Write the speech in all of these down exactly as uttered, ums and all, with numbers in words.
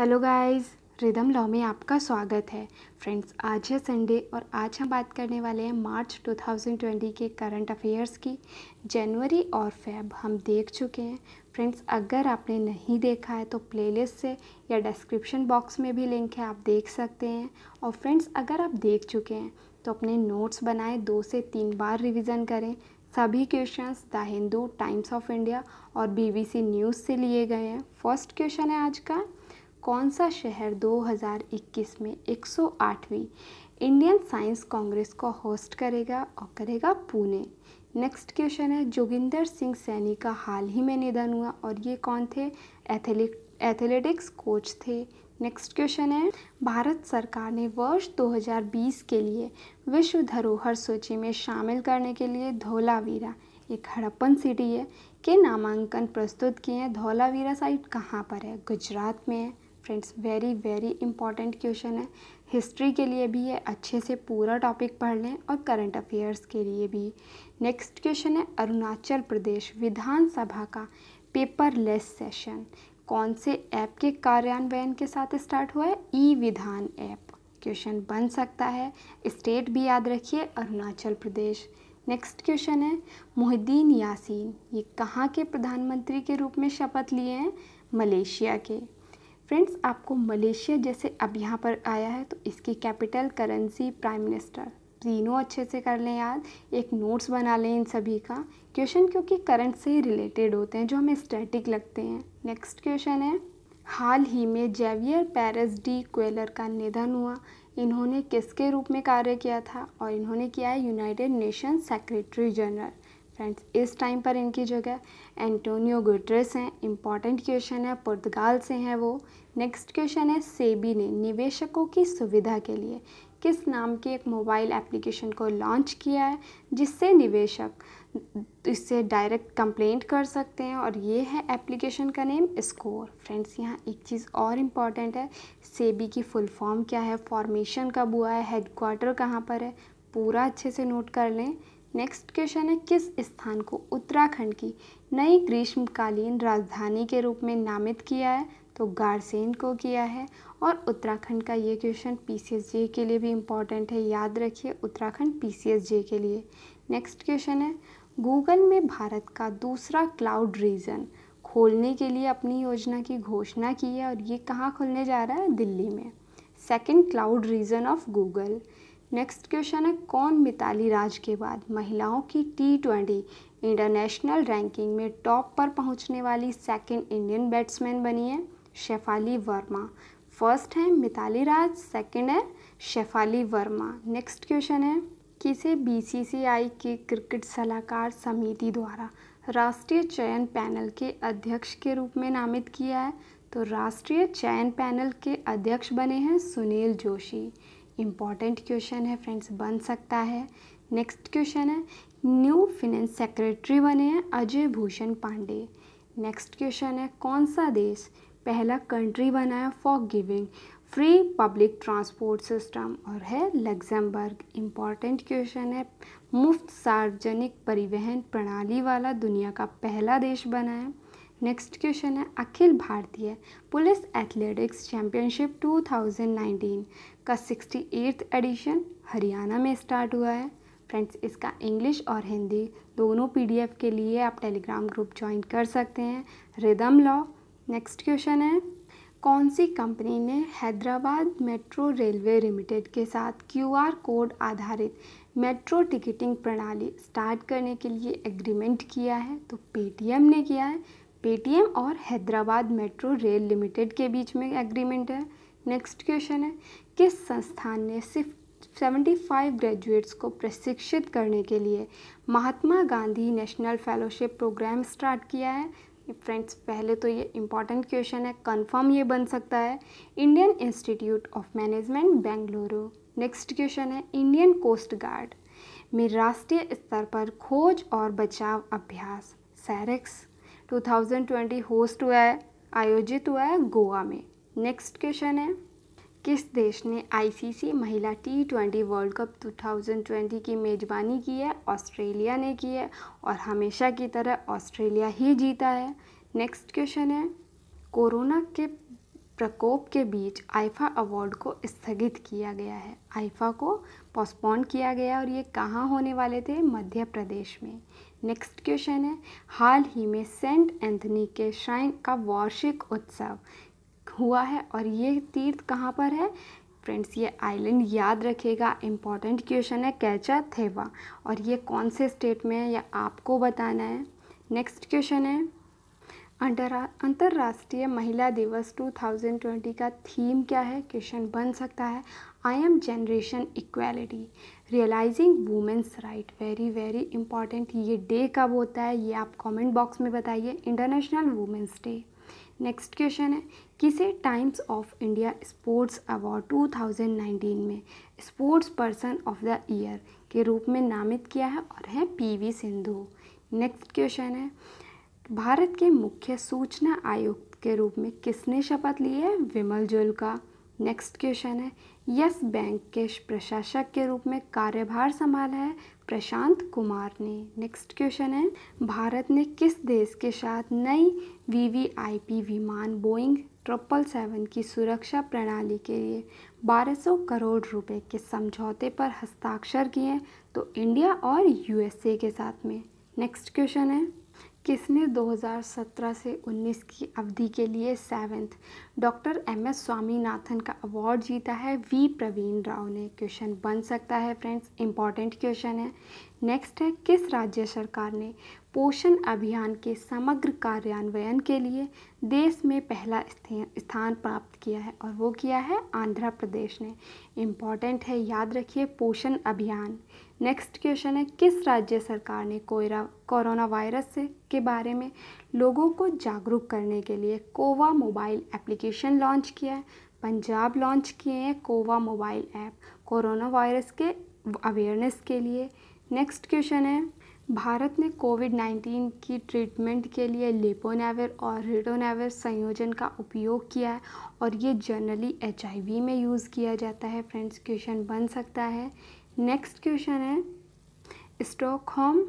Hello guys, rhythm law में आपका स्वागत है। फ्रेंड्स, आज है संडे और आज हम बात करने वाले हैं मार्च दो हज़ार बीस के करंट अफेयर्स की। जनवरी और फेब हम देख चुके हैं। फ्रेंड्स, अगर आपने नहीं देखा है तो प्लेलिस्ट से या डिस्क्रिप्शन बॉक्स में भी लिंक है, आप देख सकते हैं। और फ्रेंड्स, अगर आप देख चुके हैं तो अपने नोट्स बनाए, दो से तीन बार रिविज़न करें। सभी questions the Hindu, Times of India और बीबीसी न्यूज़ से लिए गए हैं। फर्स्ट क्वेश्चन है आज का, कौन सा शहर दो हज़ार इक्कीस में एक सौ आठवीं इंडियन साइंस कांग्रेस को होस्ट करेगा और करेगा पुणे। नेक्स्ट क्वेश्चन है, जोगिंदर सिंह सैनी का हाल ही में निधन हुआ और ये कौन थे? एथलेटिक एथलेटिक्स कोच थे। नेक्स्ट क्वेश्चन है, भारत सरकार ने वर्ष दो हज़ार बीस के लिए विश्व धरोहर सूची में शामिल करने के लिए धोलावीरा, एक हड़प्पन सिटी है, के नामांकन प्रस्तुत किए हैं। धोलावीरा साइट कहाँ पर है? गुजरात में है। Friends, very very important question है, हिस्ट्री के लिए भी है, अच्छे से पूरा टॉपिक पढ़ लें और करंट अफेयर्स के लिए भी। नेक्स्ट क्वेश्चन है, अरुणाचल प्रदेश विधानसभा का पेपरलेस सेशन कौन से ऐप के कार्यान्वयन के साथ स्टार्ट हुआ है? ई विधान ऐप। क्वेश्चन बन सकता है, स्टेट भी याद रखिए, अरुणाचल प्रदेश। नेक्स्ट क्वेश्चन है, मुहिद्दीन यासीन ये कहाँ के प्रधानमंत्री के रूप में शपथ लिए हैं? मलेशिया के। फ्रेंड्स, आपको मलेशिया जैसे अब यहाँ पर आया है तो इसकी कैपिटल, करेंसी, प्राइम मिनिस्टर, तीनों अच्छे से कर लें याद, एक नोट्स बना लें इन सभी का। क्वेश्चन क्योंकि करंट से ही रिलेटेड होते हैं जो हमें स्टैटिक लगते हैं। नेक्स्ट क्वेश्चन है, हाल ही में जेवियर पेरेज डी क्वेलर का निधन हुआ, इन्होंने किसके रूप में कार्य किया था? और इन्होंने किया है United Nation secretary general. Friends, इस टाइम पर इनकी जगह एंटोनियो गुटरेस हैं। इम्पॉर्टेंट क्वेश्चन है, पुर्तगाल से हैं वो। नेक्स्ट क्वेश्चन है, सेबी ने निवेशकों की सुविधा के लिए किस नाम के एक मोबाइल एप्लीकेशन को लॉन्च किया है जिससे निवेशक इससे डायरेक्ट कंप्लेंट कर सकते हैं? और ये है एप्लीकेशन का नेम स्कोर। फ्रेंड्स, यहाँ एक चीज़ और इम्पॉर्टेंट है, सेबी की फुल फॉर्म क्या है, फॉर्मेशन कब हुआ है, हेडक्वार्टर कहाँ पर है, पूरा अच्छे से नोट कर लें। नेक्स्ट क्वेश्चन है, किस स्थान को उत्तराखंड की नई ग्रीष्मकालीन राजधानी के रूप में नामित किया है? तो गारसेन को किया है। और उत्तराखंड का ये क्वेश्चन पीसीएसजे के लिए भी इम्पॉर्टेंट है, याद रखिए, उत्तराखंड पीसीएसजे के लिए। नेक्स्ट क्वेश्चन है, गूगल में भारत का दूसरा क्लाउड रीजन खोलने के लिए अपनी योजना की घोषणा की है और ये कहाँ खुलने जा रहा है? दिल्ली में, second cloud region of Google. Next question है, कौन मिताली राज के बाद महिलाओं की टी ट्वेंटी इंटरनेशनल रैंकिंग में टॉप पर पहुंचने वाली सेकंड इंडियन बैट्समैन बनी है? शेफाली वर्मा। फर्स्ट है मिताली राज, सेकंड है शेफाली वर्मा। नेक्स्ट क्वेश्चन है, किसे बीसीसीआई के क्रिकेट सलाहकार समिति द्वारा राष्ट्रीय चयन पैनल के अध्यक्ष के रूप में नामित किया है? तो राष्ट्रीय चयन पैनल के अध्यक्ष बने हैं सुनील जोशी। इम्पॉर्टेंट क्वेश्चन है फ्रेंड्स, बन सकता है। नेक्स्ट क्वेश्चन है, न्यू फिनेंस सेक्रेटरी बने हैं अजय भूषण पांडे। नेक्स्ट क्वेश्चन है, कौन सा देश पहला कंट्री बना है for giving free public transport system? और है लग्जमबर्ग। इम्पॉर्टेंट क्वेश्चन है, मुफ्त सार्वजनिक परिवहन प्रणाली वाला दुनिया का पहला देश बना है। नेक्स्ट क्वेश्चन है, Akhil Bharatiya police athletics championship दो हज़ार उन्नीस का अड़सठवां एडिशन हरियाणा में स्टार्ट हुआ है। फ्रेंड्स, इसका इंग्लिश और हिंदी दोनों पीडीएफ के लिए आप टेलीग्राम ग्रुप ज्वाइन कर सकते हैं, रिदम लॉ। नेक्स्ट क्वेश्चन है, कौन सी कंपनी ने हैदराबाद मेट्रो रेलवे लिमिटेड के साथ क्यूआर कोड आधारित मेट्रो टिकटिंग प्रणाली स्टार्ट करने के लिए एग्रीमेंट किया है? तो पेटीएम ने किया है। पेटीएम और हैदराबाद मेट्रो रेल लिमिटेड के बीच में एग्रीमेंट है। नेक्स्ट क्वेश्चन है, किस संस्थान ने सिर्फ पचहत्तर ग्रेजुएट्स को प्रशिक्षित करने के लिए Mahatma Gandhi national fellowship programme start किया है? फ्रेंड्स, पहले तो ये इम्पॉर्टेंट क्वेश्चन है, कंफर्म ये बन सकता है, Indian Institute of Management Bengaluru. Next question है, इंडियन कोस्ट गार्ड में राष्ट्रीय स्तर पर खोज और बचाव अभ्यास सैरेक्स दो हज़ार बीस होस्ट हुआ है, आयोजित हुआ है गोवा में। नेक्स्ट क्वेश्चन है, किस देश ने आईसीसी महिला टी ट्वेंटी वर्ल्ड कप दो हज़ार बीस की मेज़बानी की है? ऑस्ट्रेलिया ने की है और हमेशा की तरह ऑस्ट्रेलिया ही जीता है। नेक्स्ट क्वेश्चन है, कोरोना के प्रकोप के बीच आईफा अवार्ड को स्थगित किया गया है। आईफा को पोस्टपोन किया गया और ये कहाँ होने वाले थे? मध्य प्रदेश में। नेक्स्ट क्वेश्चन है, हाल ही में सेंट एंथनी के श्राइन का वार्षिक उत्सव हुआ है और ये तीर्थ कहाँ पर है? फ्रेंड्स ये आइलैंड याद रखेगा, इम्पॉर्टेंट क्वेश्चन है, कैचा थेवा, और ये कौन से स्टेट में है यह आपको बताना है। नेक्स्ट क्वेश्चन है, अंतर्राष्ट्रीय महिला दिवस दो हज़ार बीस का थीम क्या है? क्वेश्चन बन सकता है I am generation equality, realising women's right, very very important. ये डे कब होता है ये आप कमेंट बॉक्स में बताइए, international women's day. Next question है, किसे Times of India sports award दो हज़ार उन्नीस में sports person of the year के रूप में नामित किया है और है पीवी सिंधु। नेक्स्ट क्वेश्चन है, भारत के मुख्य सूचना आयुक्त के रूप में किसने शपथ ली है? विमल जोल्का। नेक्स्ट क्वेश्चन है, यस बैंक के प्रशासक के रूप में कार्यभार संभाला है प्रशांत कुमार ने। नेक्स्ट क्वेश्चन है, भारत ने किस देश के साथ नई वीवीआईपी विमान बोइंग ट्रिपल सेवन की सुरक्षा प्रणाली के लिए बारह सौ करोड़ रुपए के समझौते पर हस्ताक्षर किए? तो इंडिया और यूएसए के साथ में। नेक्स्ट क्वेश्चन है, किसने दो हज़ार सत्रह से उन्नीस की अवधि के लिए seventh doctor M S Swaminathan का अवार्ड जीता है? वी प्रवीण राव ने। क्वेश्चन बन सकता है फ्रेंड्स, इम्पॉर्टेंट क्वेश्चन है। नेक्स्ट है, किस राज्य सरकार ने पोषण अभियान के समग्र कार्यान्वयन के लिए देश में पहला स्थान प्राप्त किया है? और वो किया है आंध्र प्रदेश ने। इम्पॉर्टेंट है, याद रखिए पोषण अभियान। नेक्स्ट क्वेश्चन है, किस राज्य सरकार ने कोयरा कोरोना वायरस से के बारे में लोगों को जागरूक करने के लिए कोवा मोबाइल एप्लीकेशन लॉन्च किया है? पंजाब लॉन्च किए हैं COVA mobile app corona virus के अवेयरनेस के लिए। नेक्स्ट क्वेश्चन है, भारत ने कोविड उन्नीस की ट्रीटमेंट के लिए लेपोनेविर और रिटोनेविर संयोजन का उपयोग किया है और ये जनरली एचआईवी में यूज़ किया जाता है। फ्रेंड्स क्वेश्चन बन सकता है। नेक्स्ट क्वेश्चन है, Stockholm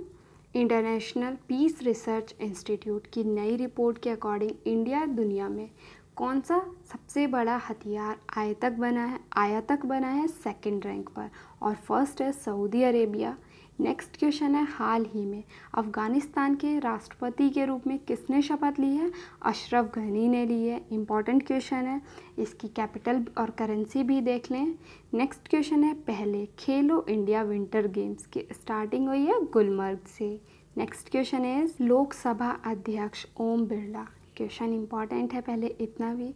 International Peace Research Institute की नई रिपोर्ट के अकॉर्डिंग इंडिया दुनिया में कौन सा सबसे बड़ा हथियार आयातक बना है? आयातक बना है सेकंड रैंक पर और फर्स्ट है सऊदी अरेबिया। नेक्स्ट क्वेश्चन है, हाल ही में अफ़गानिस्तान के राष्ट्रपति के रूप में किसने शपथ ली है? अशरफ घनी ने ली है। इम्पॉर्टेंट क्वेश्चन है, इसकी कैपिटल और करेंसी भी देख लें। नेक्स्ट क्वेश्चन है, पहले खेलो इंडिया विंटर गेम्स की स्टार्टिंग हुई है गुलमर्ग से। नेक्स्ट क्वेश्चन है, लोकसभा अध्यक्ष ओम बिरला। क्वेश्चन इम्पॉर्टेंट है, पहले इतना भी,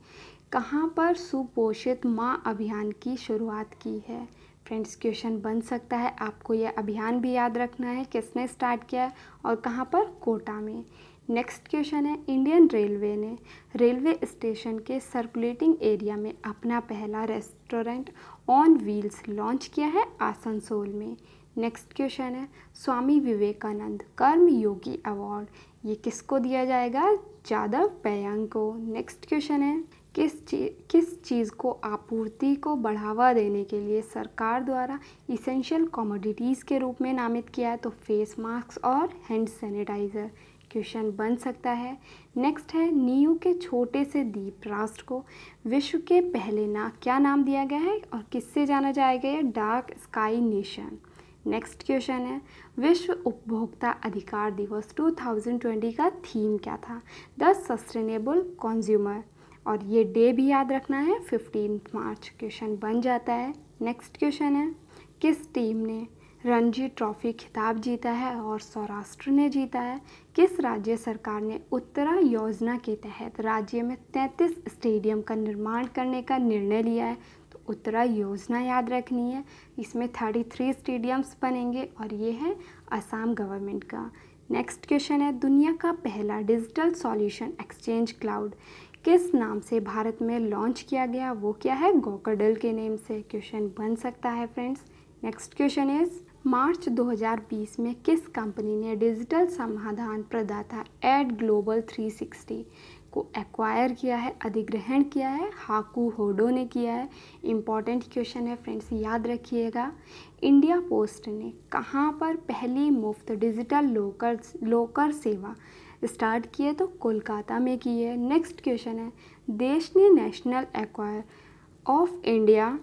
कहाँ पर सुपोषित माँ अभियान की शुरुआत की है? फ्रेंड्स क्वेश्चन बन सकता है, आपको यह अभियान भी याद रखना है, किसने स्टार्ट किया है और कहाँ पर? कोटा में। नेक्स्ट क्वेश्चन है, इंडियन रेलवे ने रेलवे स्टेशन के सर्कुलेटिंग एरिया में अपना पहला रेस्टोरेंट ऑन व्हील्स लॉन्च किया है आसनसोल में। नेक्स्ट क्वेश्चन है, स्वामी विवेकानंद कर्म योगी अवार्ड ये किसको दिया जाएगा? जादव पेयांग को। नेक्स्ट क्वेश्चन है, किस चीज़ किस चीज़ को आपूर्ति को बढ़ावा देने के लिए सरकार द्वारा इसेंशियल कमोडिटीज़ के रूप में नामित किया है? तो फेस मास्क और हैंड सैनिटाइज़र। क्वेश्चन बन सकता है। नेक्स्ट है, नीयू के छोटे से द्वीप राष्ट्र को विश्व के पहले ना क्या नाम दिया गया है और किससे जाना जाएगा? ये dark sky nation. Next question है, विश्व उपभोक्ता अधिकार दिवस दो हज़ार बीस का थीम क्या था? द सस्टेनेबल कंज्यूमर, और ये डे भी याद रखना है पंद्रह मार्च। क्वेश्चन बन जाता है। नेक्स्ट क्वेश्चन है, किस टीम ने रणजी ट्रॉफी खिताब जीता है और सौराष्ट्र ने जीता है? किस राज्य सरकार ने उत्तरा योजना के तहत राज्य में तैंतीस स्टेडियम का निर्माण करने का निर्णय लिया है? तो उत्तरा योजना याद रखनी है, इसमें तैंतीस स्टेडियम्स बनेंगे और ये है असम गवर्नमेंट का। नेक्स्ट क्वेश्चन है, दुनिया का पहला डिजिटल सॉल्यूशन एक्सचेंज क्लाउड किस नाम से भारत में लॉन्च किया गया? वो क्या है? गोकडल के नेम से। क्वेश्चन बन सकता है friends. Next question is, March दो हज़ार बीस में किस कंपनी ने डिजिटल समाधान प्रदाता एड ग्लोबल तीन सौ साठ को एक्वायर किया है, अधिग्रहण किया है? हाकू होडो ने किया है। इम्पॉर्टेंट क्वेश्चन है फ्रेंड्स, याद रखिएगा। इंडिया पोस्ट ने कहाँ पर पहली मुफ्त डिजिटल लोकर लोकर सेवा स्टार्ट की है तो कोलकाता में की है। नेक्स्ट क्वेश्चन है, देश ने नेशनल एक्वायर of India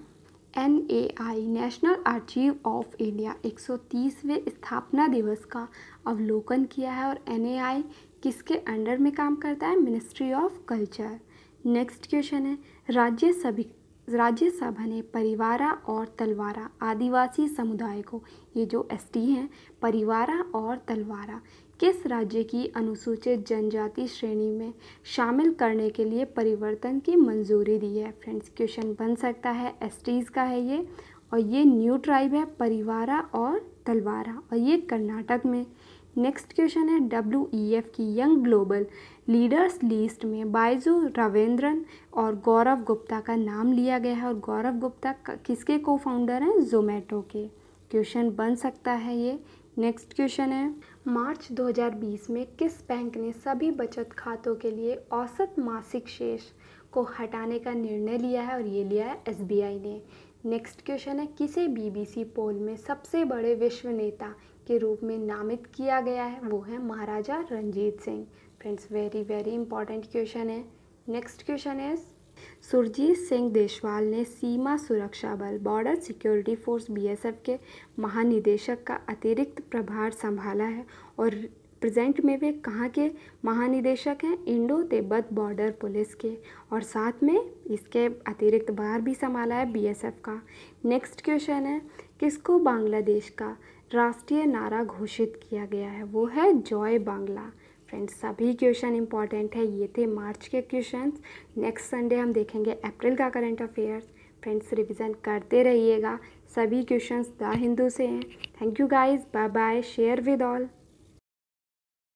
N A I national archive of India एक सौ तीसवें स्थापना दिवस का अवलोकन किया है और एन ए आई किसके अंडर में काम करता है? Ministry of culture. Next question है, राज्य सभी राज्यसभा ने परिवारा और तलवारा आदिवासी समुदाय को, ये जो एसटी हैं, परिवारा और तलवारा किस राज्य की अनुसूचित जनजाति श्रेणी में शामिल करने के लिए परिवर्तन की मंजूरी दी है? फ्रेंड्स क्वेश्चन बन सकता है, एसटीज़ का है ये और ये न्यू ट्राइब है परिवारा और तलवारा और ये कर्नाटक में। नेक्स्ट क्वेश्चन है, डब्ल्यू ई एफ की यंग ग्लोबल लीडर्स लिस्ट में बाइजू रविंद्रन और गौरव गुप्ता का नाम लिया गया है और गौरव गुप्ता किसके को फाउंडर हैं? जोमेटो के। क्वेश्चन बन सकता है ये। नेक्स्ट क्वेश्चन है, मार्च दो हज़ार बीस में किस बैंक ने सभी बचत खातों के लिए औसत मासिक शेष को हटाने का निर्णय लिया है और ये लिया है एस बी आई ने। नेक्स्ट क्वेश्चन है, किसे बीबीसी पोल में सबसे बड़े विश्व नेता के रूप में नामित किया गया है? वो है Maharaja Ranjit Singh. Friends very very important question है। नेक्स्ट क्वेश्चन है, सुरजीत सिंह देशवाल ने सीमा सुरक्षा बल बॉर्डर सिक्योरिटी फोर्स बीएसएफ के महानिदेशक का अतिरिक्त प्रभार संभाला है और प्रेजेंट में वे कहाँ के महानिदेशक हैं? इंडो तिब्बत बॉर्डर पुलिस के और साथ में इसके अतिरिक्त भार भी संभाला है बीएसएफ का। नेक्स्ट क्वेश्चन है, किसको बांग्लादेश का राष्ट्रीय नारा घोषित किया गया है? वो है जॉय बांग्ला। फ्रेंड्स सभी क्वेश्चन इंपॉर्टेंट है, ये थे मार्च के क्वेश्चंस। नेक्स्ट संडे हम देखेंगे अप्रैल का करंट अफेयर्स। फ्रेंड्स रिवीजन करते रहिएगा, सभी क्वेश्चंस द हिंदू से हैं। Thank you guys, bye bye, share with all.